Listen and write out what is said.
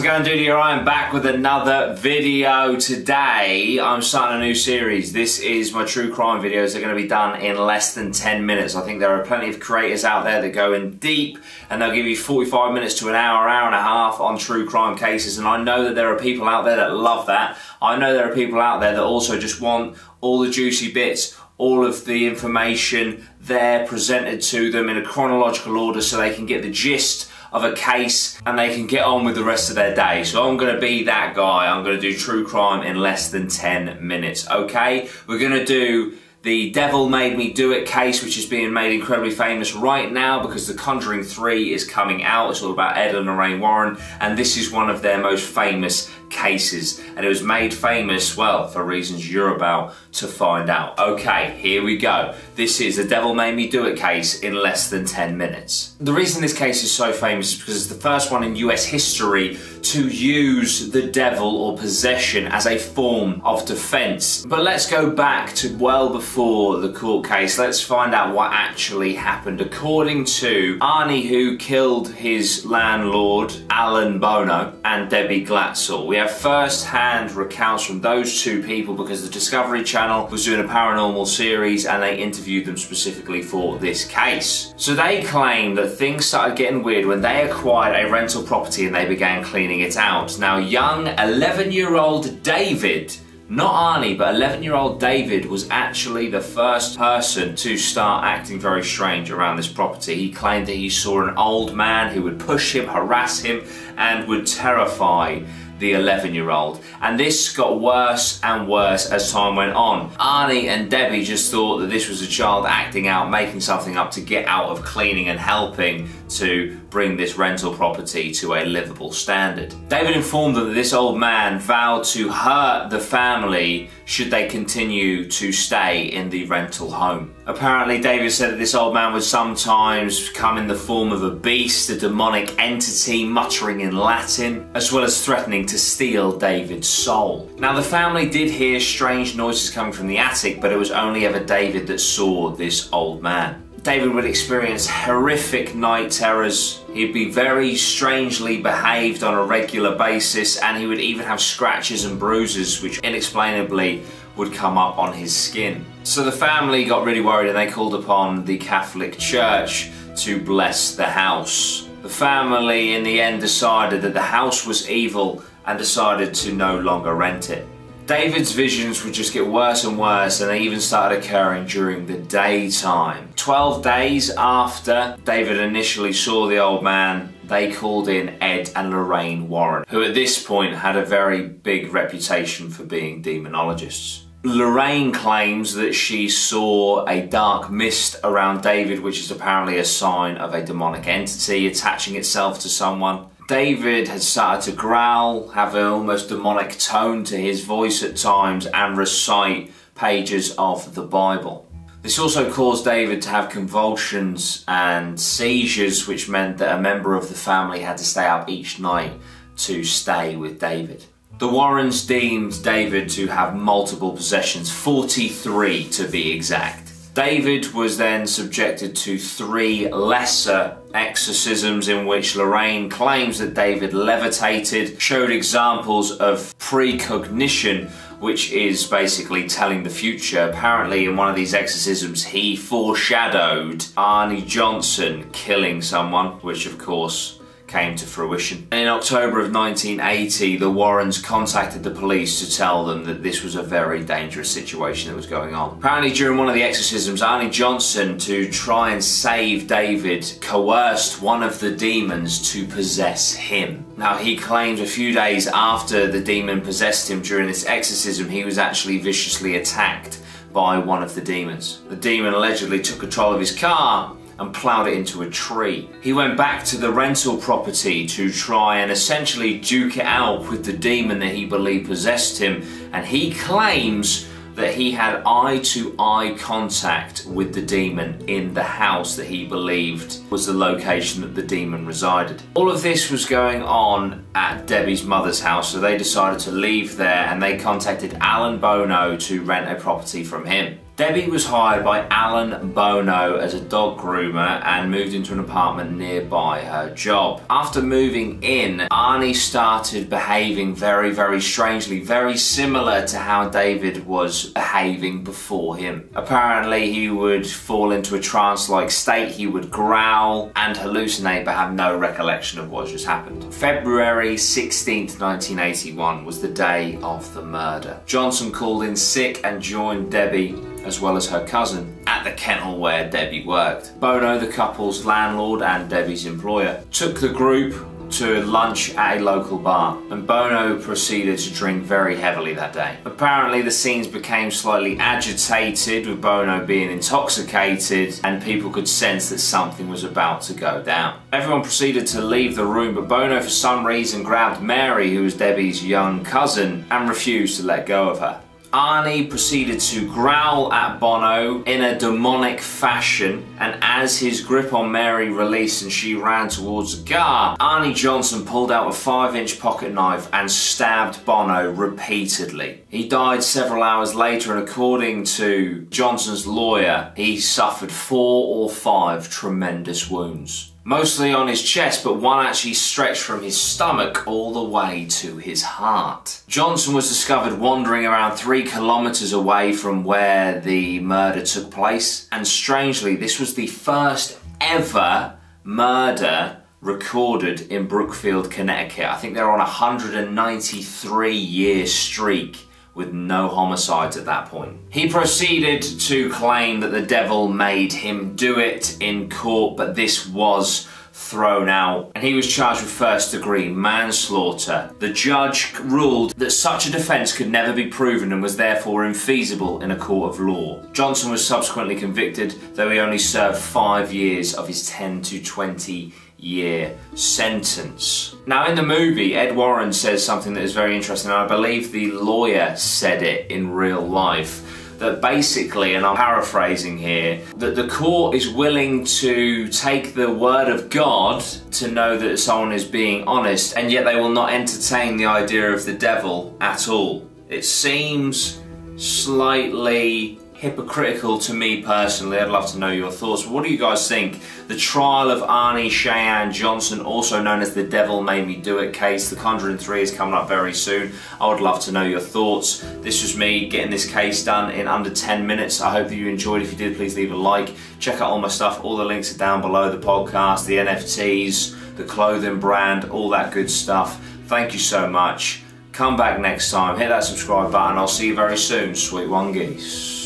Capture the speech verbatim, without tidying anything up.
Glatzel is going to do your eye. I'm back with another video today. I'm starting a new series. This is my true crime videos. They're going to be done in less than ten minutes. I think there are plenty of creators out there that go in deep and they'll give you forty-five minutes to an hour, hour and a half on true crime cases. And I know that there are people out there that love that. I know there are people out there that also just want all the juicy bits, all of the information there presented to them in a chronological order so they can get the gist of a case and they can get on with the rest of their day. So I'm gonna be that guy. I'm gonna do true crime in less than ten minutes, okay? We're gonna do the Devil Made Me Do It case, which is being made incredibly famous right now because The Conjuring three is coming out. It's all about Ed and Lorraine Warren, and this is one of their most famous cases. And it was made famous, well, for reasons you're about to find out. Okay, here we go. This is the Devil Made Me Do It case in less than ten minutes. The reason this case is so famous is because it's the first one in U S history to use the devil or possession as a form of defense. But let's go back to well before the court case. Let's find out what actually happened. According to Arnie, who killed his landlord, Alan Bono, and Debbie Glatzel, we have first-hand recounts from those two people because the Discovery Channel was doing a paranormal series and they interviewed them specifically for this case. So they claim that things started getting weird when they acquired a rental property and they began cleaning it out. Now, young eleven-year-old David, not Arnie, but eleven-year-old David was actually the first person to start acting very strange around this property. He claimed that he saw an old man who would push him, harass him, and would terrify the eleven-year-old. And this got worse and worse as time went on. Arnie and Debbie just thought that this was a child acting out, making something up to get out of cleaning and helping to bring this rental property to a livable standard. David informed them that this old man vowed to hurt the family should they continue to stay in the rental home. Apparently, David said that this old man would sometimes come in the form of a beast, a demonic entity, muttering in Latin, as well as threatening to steal David's soul. Now, the family did hear strange noises coming from the attic, but it was only ever David that saw this old man. David would experience horrific night terrors. He'd be very strangely behaved on a regular basis, and he would even have scratches and bruises which inexplainably would come up on his skin. So the family got really worried and they called upon the Catholic Church to bless the house. The family in the end decided that the house was evil and decided to no longer rent it. David's visions would just get worse and worse, and they even started occurring during the daytime. twelve days after David initially saw the old man, they called in Ed and Lorraine Warren, who at this point had a very big reputation for being demonologists. Lorraine claims that she saw a dark mist around David, which is apparently a sign of a demonic entity attaching itself to someone. David had started to growl, have an almost demonic tone to his voice at times, and recite pages of the Bible. This also caused David to have convulsions and seizures, which meant that a member of the family had to stay up each night to stay with David. The Warrens deemed David to have multiple possessions, forty-three to be exact. David was then subjected to three lesser exorcisms in which Lorraine claims that David levitated, showed examples of precognition, which is basically telling the future. Apparently in one of these exorcisms, he foreshadowed Arnie Johnson killing someone, which of course came to fruition. In October of nineteen eighty, the Warrens contacted the police to tell them that this was a very dangerous situation that was going on. Apparently during one of the exorcisms, Arnie Johnson, to try and save David, coerced one of the demons to possess him. Now, he claimed a few days after the demon possessed him during this exorcism, he was actually viciously attacked by one of the demons. The demon allegedly took control of his car and ploughed it into a tree. He went back to the rental property to try and essentially duke it out with the demon that he believed possessed him, and he claims that he had eye-to-eye contact with the demon in the house that he believed was the location that the demon resided. All of this was going on at Debbie's mother's house, so they decided to leave there and they contacted Alan Bono to rent a property from him. Debbie was hired by Alan Bono as a dog groomer and moved into an apartment nearby her job. After moving in, Arnie started behaving very, very strangely, very similar to how David was behaving before him. Apparently, he would fall into a trance-like state, he would growl and hallucinate but have no recollection of what just happened. February sixteenth, nineteen eighty-one was the day of the murder. Johnson called in sick and joined Debbie as well as her cousin at the kennel where Debbie worked. Bono, the couple's landlord and Debbie's employer, took the group to lunch at a local bar, and Bono proceeded to drink very heavily that day. Apparently the scenes became slightly agitated, with Bono being intoxicated, and people could sense that something was about to go down. Everyone proceeded to leave the room, but Bono for some reason grabbed Mary, who was Debbie's young cousin, and refused to let go of her. Arnie proceeded to growl at Bono in a demonic fashion, and as his grip on Mary released and she ran towards the car, Arnie Johnson pulled out a five inch pocket knife and stabbed Bono repeatedly. He died several hours later, and according to Johnson's lawyer, he suffered four or five tremendous wounds. Mostly on his chest, but one actually stretched from his stomach all the way to his heart. Johnson was discovered wandering around three kilometers away from where the murder took place, and strangely, this was the first ever murder recorded in Brookfield, Connecticut. I think they're on a one hundred ninety-three year streak with no homicides at that point. He proceeded to claim that the devil made him do it in court, but this was thrown out, and he was charged with first degree manslaughter. The judge ruled that such a defense could never be proven and was therefore infeasible in a court of law. Johnson was subsequently convicted, though he only served five years of his ten to twenty year sentence. Now in the movie, Ed Warren says something that is very interesting, and I believe the lawyer said it in real life, that basically, and I'm paraphrasing here, that the court is willing to take the word of God to know that someone is being honest, and yet they will not entertain the idea of the devil at all. It seems slightly hypocritical to me personally. I'd love to know your thoughts. What do you guys think? The trial of Arnie Cheyenne Johnson, also known as the Devil Made Me Do It case, The Conjuring three is coming up very soon. I would love to know your thoughts. This was me getting this case done in under ten minutes. I hope that you enjoyed. If you did, please leave a like. Check out all my stuff. All the links are down below, the podcast, the N F Ts, the clothing brand, all that good stuff. Thank you so much. Come back next time. Hit that subscribe button. I'll see you very soon, sweet one geese.